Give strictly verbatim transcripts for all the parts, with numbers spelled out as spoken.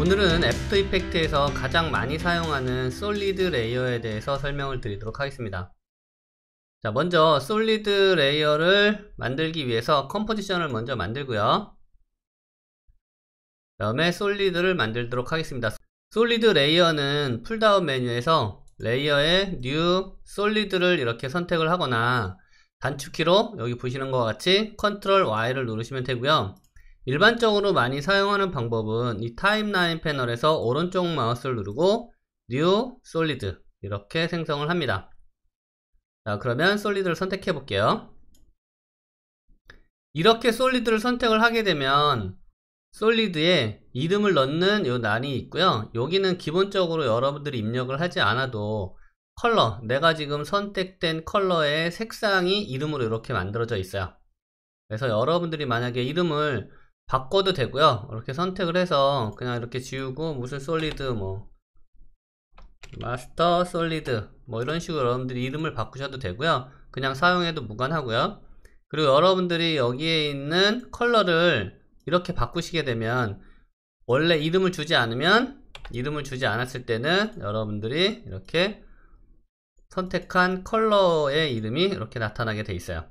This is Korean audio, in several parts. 오늘은 애프터 이펙트에서 가장 많이 사용하는 솔리드 레이어에 대해서 설명을 드리도록 하겠습니다. 자, 먼저 솔리드 레이어를 만들기 위해서 컴포지션을 먼저 만들고요, 그 다음에 솔리드를 만들도록 하겠습니다. 솔리드 레이어는 풀다운 메뉴에서 레이어의 뉴 솔리드를 이렇게 선택을 하거나 단축키로 여기 보시는 것 같이 컨트롤 Y를 누르시면 되고요. 일반적으로 많이 사용하는 방법은 이 타임라인 패널에서 오른쪽 마우스를 누르고 New Solid 이렇게 생성을 합니다. 자, 그러면 솔리드를 선택해 볼게요. 이렇게 솔리드를 선택을 하게 되면 솔리드에 이름을 넣는 요 란이 있고요. 여기는 기본적으로 여러분들이 입력을 하지 않아도 컬러, 내가 지금 선택된 컬러의 색상이 이름으로 이렇게 만들어져 있어요. 그래서 여러분들이 만약에 이름을 바꿔도 되고요. 이렇게 선택을 해서 그냥 이렇게 지우고 무슨 솔리드 뭐 마스터 솔리드 뭐 이런 식으로 여러분들이 이름을 바꾸셔도 되고요. 그냥 사용해도 무관하고요. 그리고 여러분들이 여기에 있는 컬러를 이렇게 바꾸시게 되면 원래 이름을 주지 않으면 이름을 주지 않았을 때는 여러분들이 이렇게 선택한 컬러의 이름이 이렇게 나타나게 돼 있어요.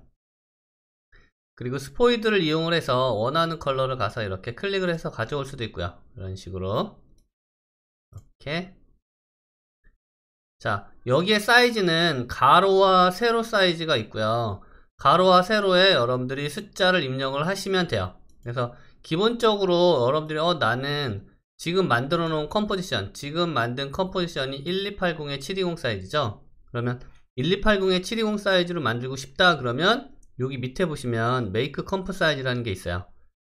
그리고 스포이드를 이용을 해서 원하는 컬러를 가서 이렇게 클릭을 해서 가져올 수도 있고요. 이런 식으로 이렇게. 자, 여기에 사이즈는 가로와 세로 사이즈가 있고요. 가로와 세로에 여러분들이 숫자를 입력을 하시면 돼요. 그래서 기본적으로 여러분들이 어 나는 지금 만들어 놓은 컴포지션, 지금 만든 컴포지션이 일이팔공에 칠이공 사이즈죠. 그러면 일이팔공에 칠이공 사이즈로 만들고 싶다 그러면 여기 밑에 보시면 Make Comp Size라는 게 있어요.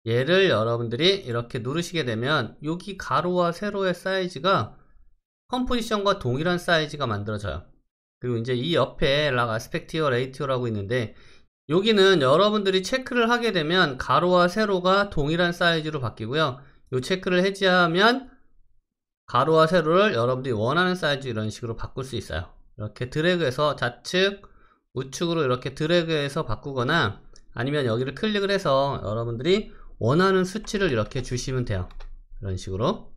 얘를 여러분들이 이렇게 누르시게 되면 여기 가로와 세로의 사이즈가 컴포지션과 동일한 사이즈가 만들어져요. 그리고 이제 이 옆에 Lock Aspect Ratio 라고 있는데 여기는 여러분들이 체크를 하게 되면 가로와 세로가 동일한 사이즈로 바뀌고요. 이 체크를 해제하면 가로와 세로를 여러분들이 원하는 사이즈 이런 식으로 바꿀 수 있어요. 이렇게 드래그해서 좌측 우측으로 이렇게 드래그해서 바꾸거나 아니면 여기를 클릭을 해서 여러분들이 원하는 수치를 이렇게 주시면 돼요. 이런 식으로.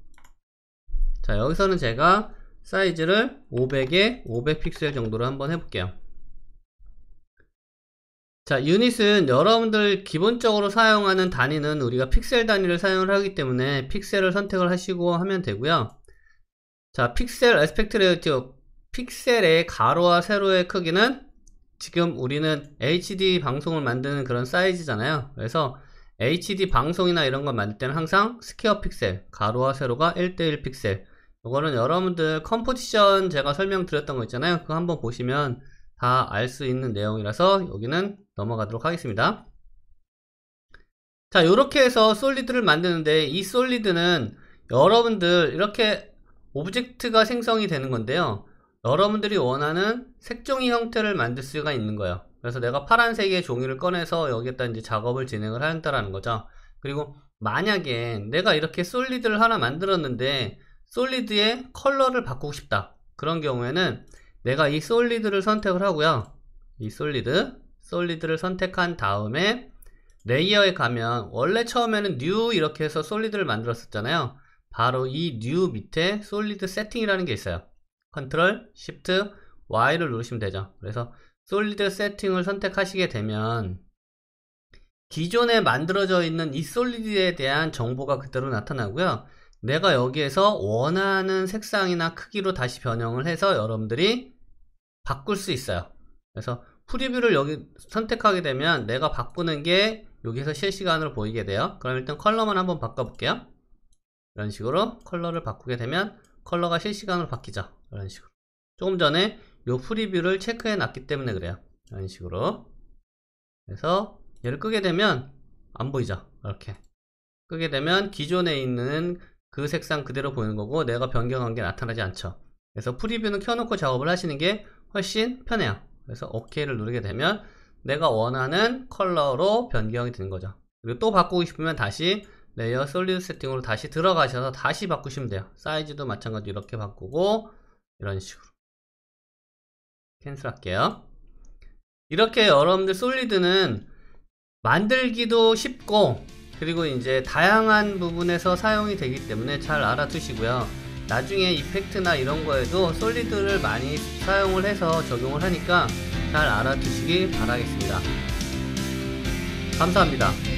자, 여기서는 제가 사이즈를 오백에 오백 픽셀 정도로 한번 해볼게요. 자, 유닛은 여러분들 기본적으로 사용하는 단위는 우리가 픽셀 단위를 사용을 하기 때문에 픽셀을 선택을 하시고 하면 되고요. 자, 픽셀 에스펙트 레이티오, 픽셀의 가로와 세로의 크기는 지금 우리는 에이치디 방송을 만드는 그런 사이즈잖아요. 그래서 에이치디 방송이나 이런 거 만들 때는 항상 스퀘어 픽셀, 가로와 세로가 일 대 일 픽셀. 이거는 여러분들 컴포지션 제가 설명드렸던 거 있잖아요. 그거 한번 보시면 다 알 수 있는 내용이라서 여기는 넘어가도록 하겠습니다. 자, 이렇게 해서 솔리드를 만드는데 이 솔리드는 여러분들 이렇게 오브젝트가 생성이 되는 건데요. 여러분들이 원하는 색종이 형태를 만들 수가 있는 거예요. 그래서 내가 파란색의 종이를 꺼내서 여기에다 이제 작업을 진행을 한다라는 거죠. 그리고 만약에 내가 이렇게 솔리드를 하나 만들었는데 솔리드의 컬러를 바꾸고 싶다. 그런 경우에는 내가 이 솔리드를 선택을 하고요. 이 솔리드, 솔리드를 선택한 다음에 레이어에 가면 원래 처음에는 뉴 이렇게 해서 솔리드를 만들었었잖아요. 바로 이 뉴 밑에 솔리드 세팅이라는 게 있어요. 컨트롤, 쉬프트, Y를 누르시면 되죠. 그래서 솔리드 세팅을 선택하시게 되면 기존에 만들어져 있는 이 솔리드에 대한 정보가 그대로 나타나고요. 내가 여기에서 원하는 색상이나 크기로 다시 변형을 해서 여러분들이 바꿀 수 있어요. 그래서 프리뷰를 여기 선택하게 되면 내가 바꾸는 게 여기서 실시간으로 보이게 돼요. 그럼 일단 컬러만 한번 바꿔볼게요. 이런 식으로 컬러를 바꾸게 되면 컬러가 실시간으로 바뀌죠. 이런 식으로. 조금 전에 요 프리뷰를 체크해 놨기 때문에 그래요. 이런 식으로. 그래서 얘를 끄게 되면 안 보이죠. 이렇게 끄게 되면 기존에 있는 그 색상 그대로 보이는 거고 내가 변경한 게 나타나지 않죠. 그래서 프리뷰는 켜놓고 작업을 하시는 게 훨씬 편해요. 그래서 오케이를 누르게 되면 내가 원하는 컬러로 변경이 되는 거죠. 그리고 또 바꾸고 싶으면 다시 레이어 솔리드 세팅으로 다시 들어가셔서 다시 바꾸시면 돼요. 사이즈도 마찬가지로 이렇게 바꾸고 이런 식으로. 캔슬 할게요. 이렇게 여러분들 솔리드는 만들기도 쉽고 그리고 이제 다양한 부분에서 사용이 되기 때문에 잘 알아두시고요. 나중에 이펙트나 이런 거에도 솔리드를 많이 사용을 해서 적용을 하니까 잘 알아두시기 바라겠습니다. 감사합니다.